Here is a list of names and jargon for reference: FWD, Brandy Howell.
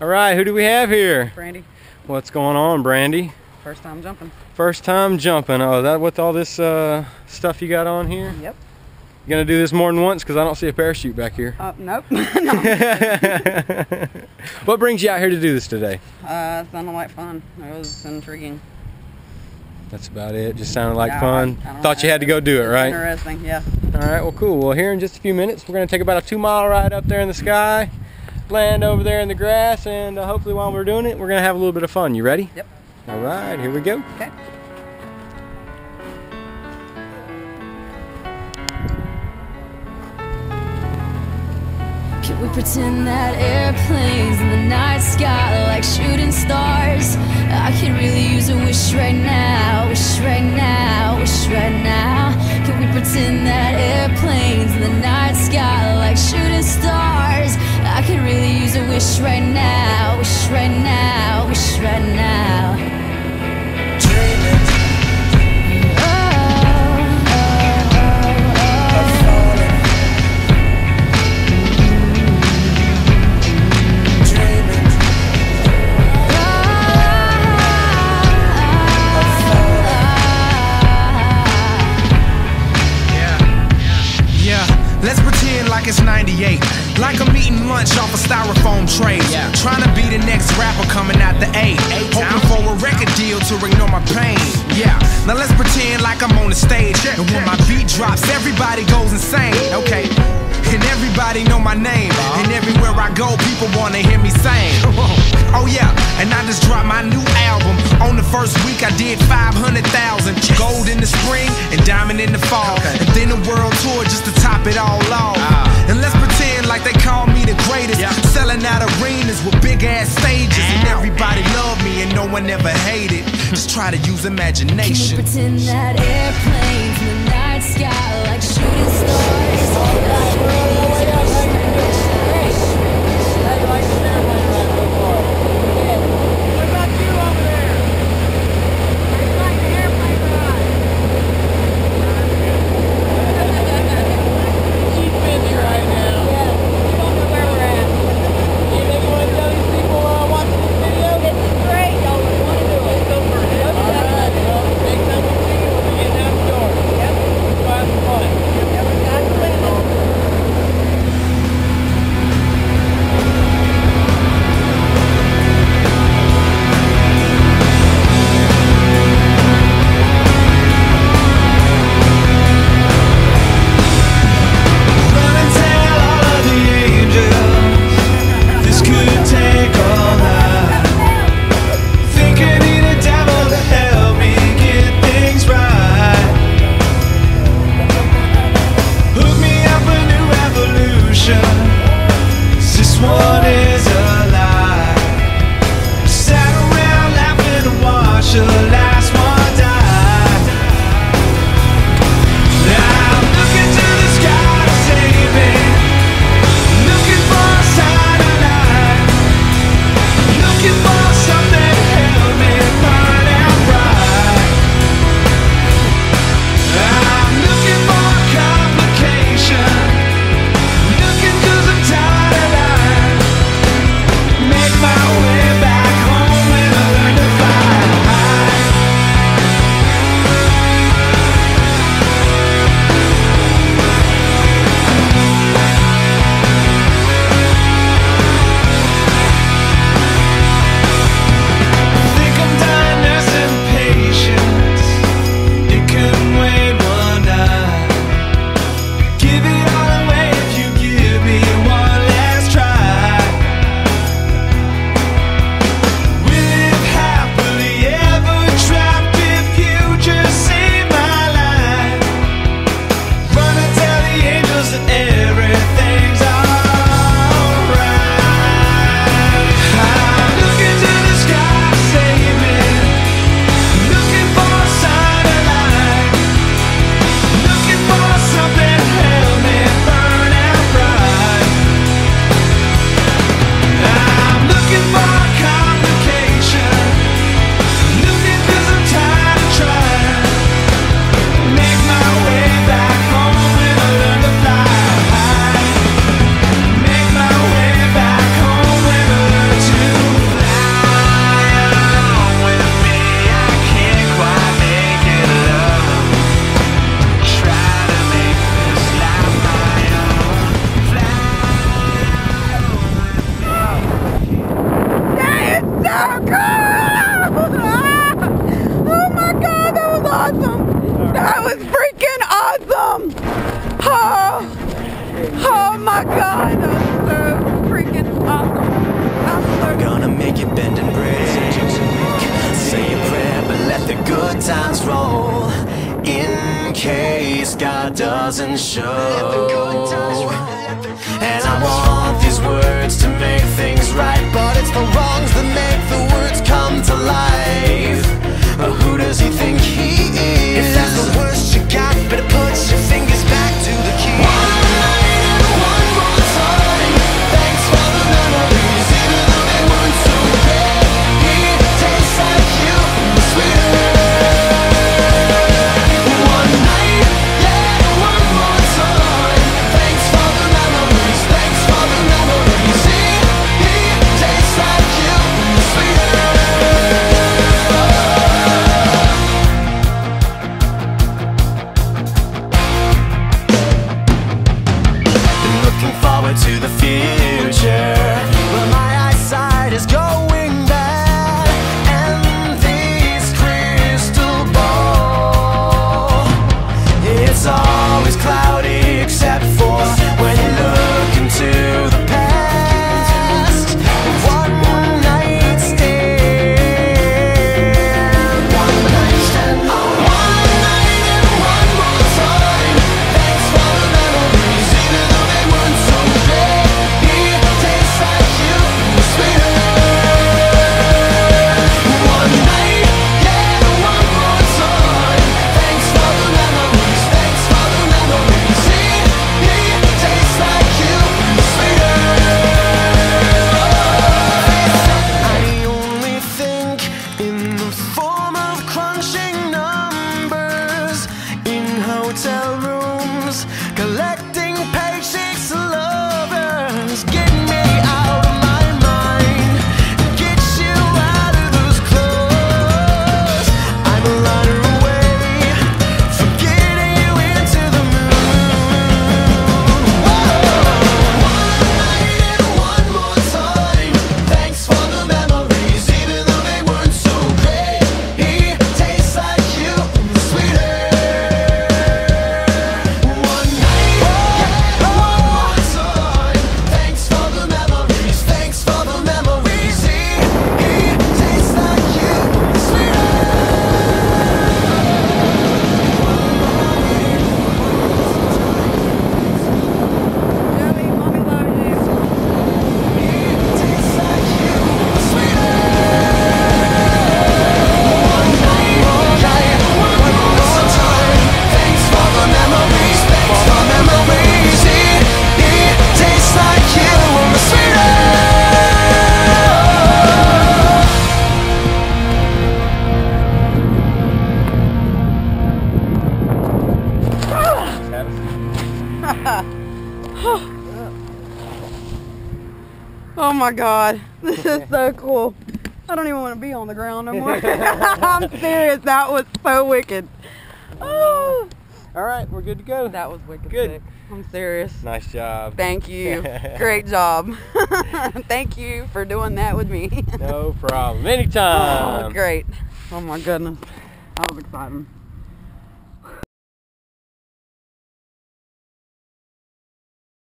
All right, who do we have here? Brandy. What's going on, Brandy? First time jumping. First time jumping. Oh, that with all this stuff you got on here? Yep. You gonna do this more than once? Because I don't see a parachute back here. Nope. No. What brings you out here to do this today? It sounded like fun. It was intriguing. That's about it. Just sounded like fun. Thought you had to go do it, right? Interesting, yeah. All right, well, cool. Well, here in just a few minutes, we're going to take about a 2-mile ride up there in the sky, land over there in the grass, and hopefully while we're doing it, we're going to have a little bit of fun. You ready? Yep. All right, here we go. Okay. Can we pretend that airplanes in the night sky are like shooting stars? I could really use a wish right now, wish right now, wish right now. Can we pretend that airplanes in the night sky are like shooting stars? I could really use a wish right now, wish right now, wish right now. Let's pretend like it's 98, like I'm eating lunch off of styrofoam trays, trying to be the next rapper coming out the A, hoping for a record deal to ignore my pain. Yeah, now let's pretend like I'm on the stage, and when my beat drops, everybody goes insane. Okay, and everybody know my name, and everywhere I go, people wanna hear me sing. Oh yeah, and I just dropped my new album. On the first week, I did 500,000, gold in the spring and diamond in the fall, and then the world tour just to top it all. And let's pretend like they call me the greatest, selling out arenas with big ass stages, and everybody loved me and no one ever hated. Just try to use imagination. Can we pretend that airplanes in the night sky are like shooting stars? Thank you. my God, I'm so freaking awesome. I'm gonna make it bend and break. Say a prayer, but let the good times roll. In case God doesn't show. Let the good times roll. And I want these words to make things right, but it's the wrongs that make the words come to life. But who does he think he is? If that's the worst you got, better put your fingers back to the key. To the future, but my eyesight is going bad, and this crystal ball, it's always cloudy except for when you look into the past. One night stand, one night and one more time. Thanks for the memories, even though they weren't so good. Collecting paychecks, lovers, get me out of my mind, get you out of those clothes. I'm a lighter away from getting you into the moon. Whoa. One night and one more time. Thanks for the memories, even though they weren't so great. It tastes like you, sweeter. Oh my God, this is so cool. I don't even want to be on the ground no more. I'm serious, that was so wicked. Oh. All right, we're good to go. That was wicked sick. I'm serious. Nice job. Thank you. Great job. Thank you for doing that with me. No problem. Anytime. Oh, great. Oh my goodness. That was exciting.